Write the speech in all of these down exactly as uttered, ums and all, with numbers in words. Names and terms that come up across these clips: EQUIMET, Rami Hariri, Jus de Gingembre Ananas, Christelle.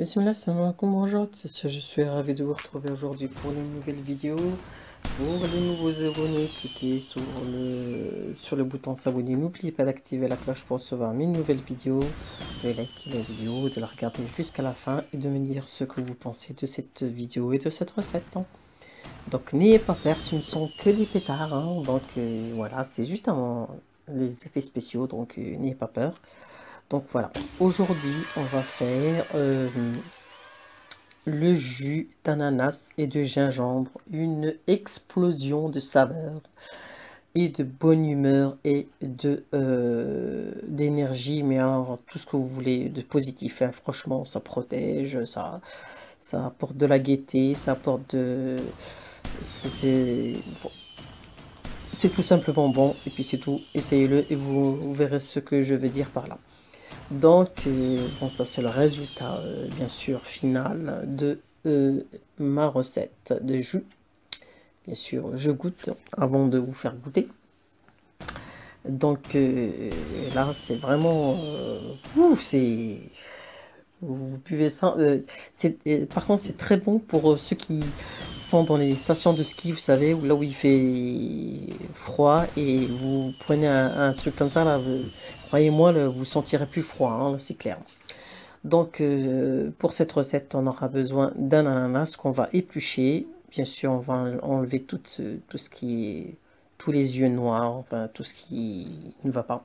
Bismillah, salam alaikum, bonjour, je suis ravi de vous retrouver aujourd'hui pour une nouvelle vidéo. Pour les nouveaux abonnés, cliquez sur le, sur le bouton s'abonner. N'oubliez pas d'activer la cloche pour recevoir mes nouvelles vidéos, de liker la vidéo, de la regarder jusqu'à la fin et de me dire ce que vous pensez de cette vidéo et de cette recette. Hein. Donc n'ayez pas peur, ce ne sont que des pétards. Hein. Donc euh, voilà, c'est juste un, les effets spéciaux, donc euh, n'ayez pas peur. Donc voilà, aujourd'hui on va faire euh, le jus d'ananas et de gingembre, une explosion de saveurs et de bonne humeur et de euh, d'énergie, mais alors tout ce que vous voulez de positif, hein. Franchement ça protège, ça, ça apporte de la gaieté, ça apporte de... c'est tout simplement bon, et puis c'est tout, essayez-le et vous, vous verrez ce que je veux dire par là. Donc, euh, bon, ça c'est le résultat, euh, bien sûr, final de euh, ma recette de jus. Bien sûr, je goûte avant de vous faire goûter. Donc, euh, là, c'est vraiment... Euh, c'est... Vous buvez ça. Euh, euh, par contre, c'est très bon pour euh, ceux qui sont dans les stations de ski, vous savez, où là où il fait froid et vous prenez un, un truc comme ça, là... Vous, croyez-moi, vous sentirez plus froid, hein, c'est clair. Donc, euh, pour cette recette, on aura besoin d'un ananas qu'on va éplucher. Bien sûr, on va enlever tout ce, tout ce qui est, tous les yeux noirs, enfin, tout ce qui ne va pas.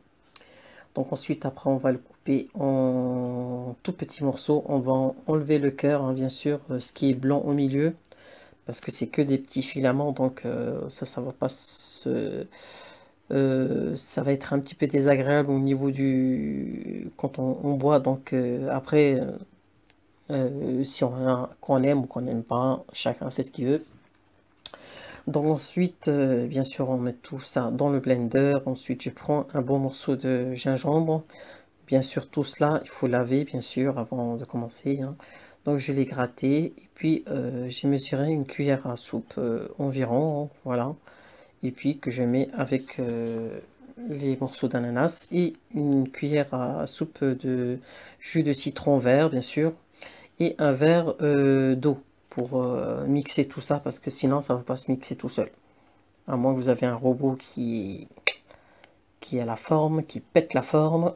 Donc ensuite, après, on va le couper en tout petits morceaux. On va enlever le cœur, hein, bien sûr, ce qui est blanc au milieu, parce que c'est que des petits filaments, donc euh, ça, ça va pas se... Euh, ça va être un petit peu désagréable au niveau du quand on, on boit, donc euh, après euh, si on a qu'on aime ou qu'on n'aime pas, chacun fait ce qu'il veut. Donc ensuite euh, bien sûr on met tout ça dans le blender. Ensuite je prends un bon morceau de gingembre, bien sûr tout cela il faut laver bien sûr avant de commencer, hein. Donc je l'ai gratté et puis euh, j'ai mesuré une cuillère à soupe euh, environ, hein, voilà. Et puis que je mets avec euh, les morceaux d'ananas et une cuillère à soupe de jus de citron vert bien sûr et un verre euh, d'eau pour euh, mixer tout ça, parce que sinon ça va pas se mixer tout seul, à moins que vous avez un robot qui qui a la forme, qui pète la forme.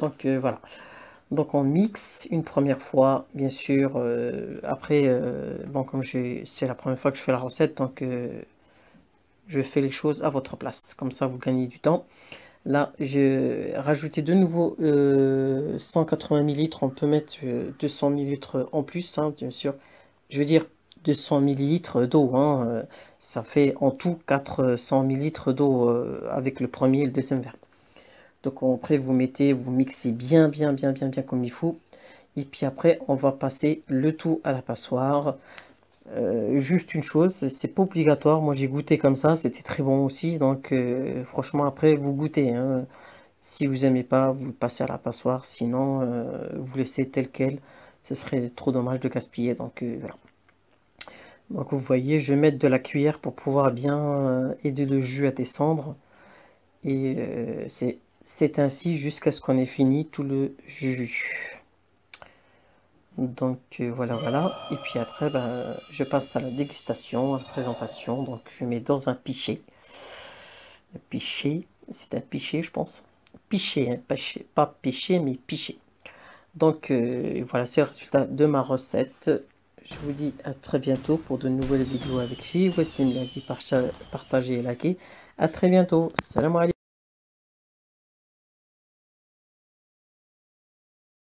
Donc euh, voilà, donc on mixe une première fois bien sûr. Euh, après euh, bon, comme c'est la première fois que je fais la recette, donc euh, je fais les choses à votre place, comme ça vous gagnez du temps. Là, j'ai rajouté de nouveau euh, cent quatre-vingts millilitres, on peut mettre euh, deux cents millilitres en plus, hein, bien sûr. Je veux dire deux cents millilitres d'eau, hein, euh, ça fait en tout quatre cents millilitres d'eau euh, avec le premier et le deuxième verre. Donc après, vous mettez, vous mixez bien, bien, bien, bien, bien comme il faut. Et puis après, on va passer le tout à la passoire. Euh, juste une chose, c'est pas obligatoire, moi j'ai goûté comme ça, c'était très bon aussi, donc euh, franchement après vous goûtez, hein. Si vous aimez pas, vous le passez à la passoire, sinon euh, vous laissez tel quel, ce serait trop dommage de gaspiller. Donc euh, voilà, donc vous voyez je vais mettre de la cuillère pour pouvoir bien euh, aider le jus à descendre, et euh, c'est c'est ainsi jusqu'à ce qu'on ait fini tout le jus. Donc euh, voilà, voilà. Et puis après, ben, je passe à la dégustation, à la présentation. Donc je mets dans un pichet. Un pichet, c'est un pichet, je pense. Pichet, hein, pichet, pas pichet, mais pichet. Donc euh, voilà, c'est le résultat de ma recette. Je vous dis à très bientôt pour de nouvelles vidéos avec J. Partagez et likez. À très bientôt. Salam alaikum.